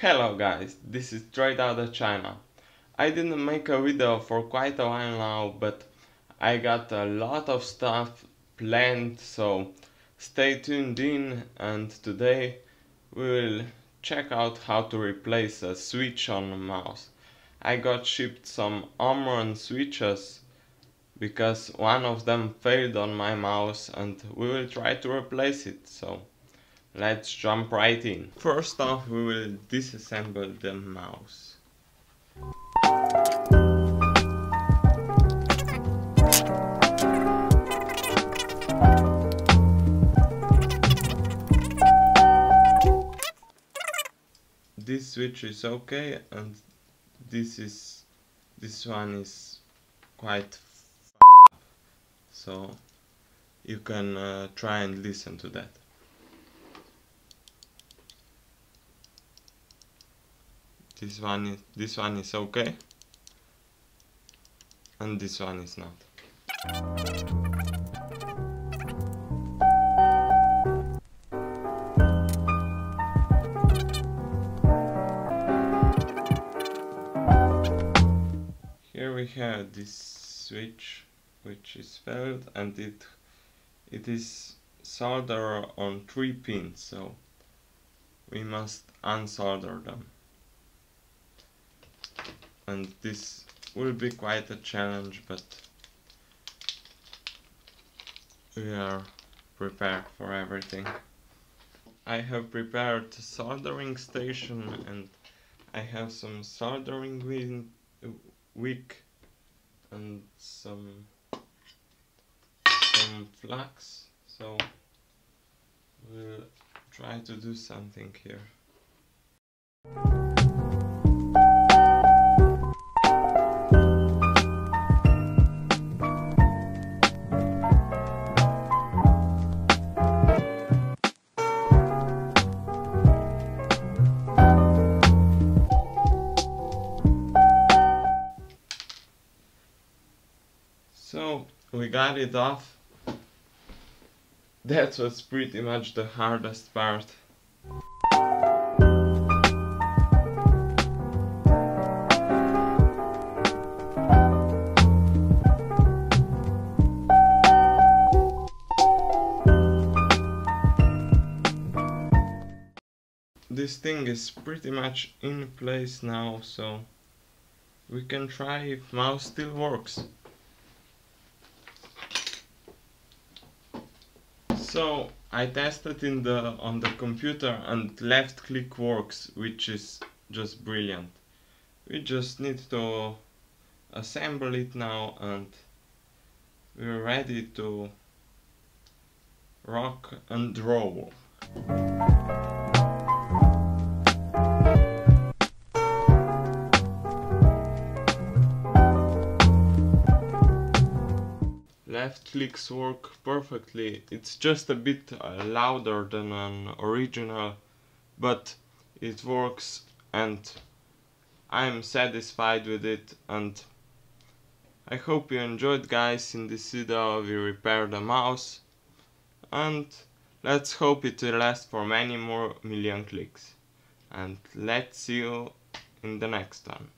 Hello guys, this is Straight Outta China. I didn't make a video for quite a while now, but I got a lot of stuff planned, so stay tuned in, and today we will check out how to replace a switch on a mouse. I got shipped some Omron switches because one of them failed on my mouse and we will try to replace it, so let's jump right in. First off, we will disassemble the mouse. This switch is okay, and this one is quite f***ed up, so you can try and listen to that. This one is okay, and this one is not. Here we have this switch which is failed, and it is soldered on 3 pins, so we must unsolder them. And this will be quite a challenge, but we are prepared for everything. I have prepared a soldering station, and I have some soldering wick and some flux, so we'll try to do something here. So we got it off. That was pretty much the hardest part. This thing is pretty much in place now, so we can try if mouse still works. So I tested on the computer, and left click works, which is just brilliant. We just need to assemble it now, and we're ready to rock and roll. Left clicks work perfectly. It's just a bit louder than an original, but it works and I'm satisfied with it, and I hope you enjoyed, guys. In this video we repaired the mouse, and let's hope it will last for many more million clicks, and let's see you in the next one.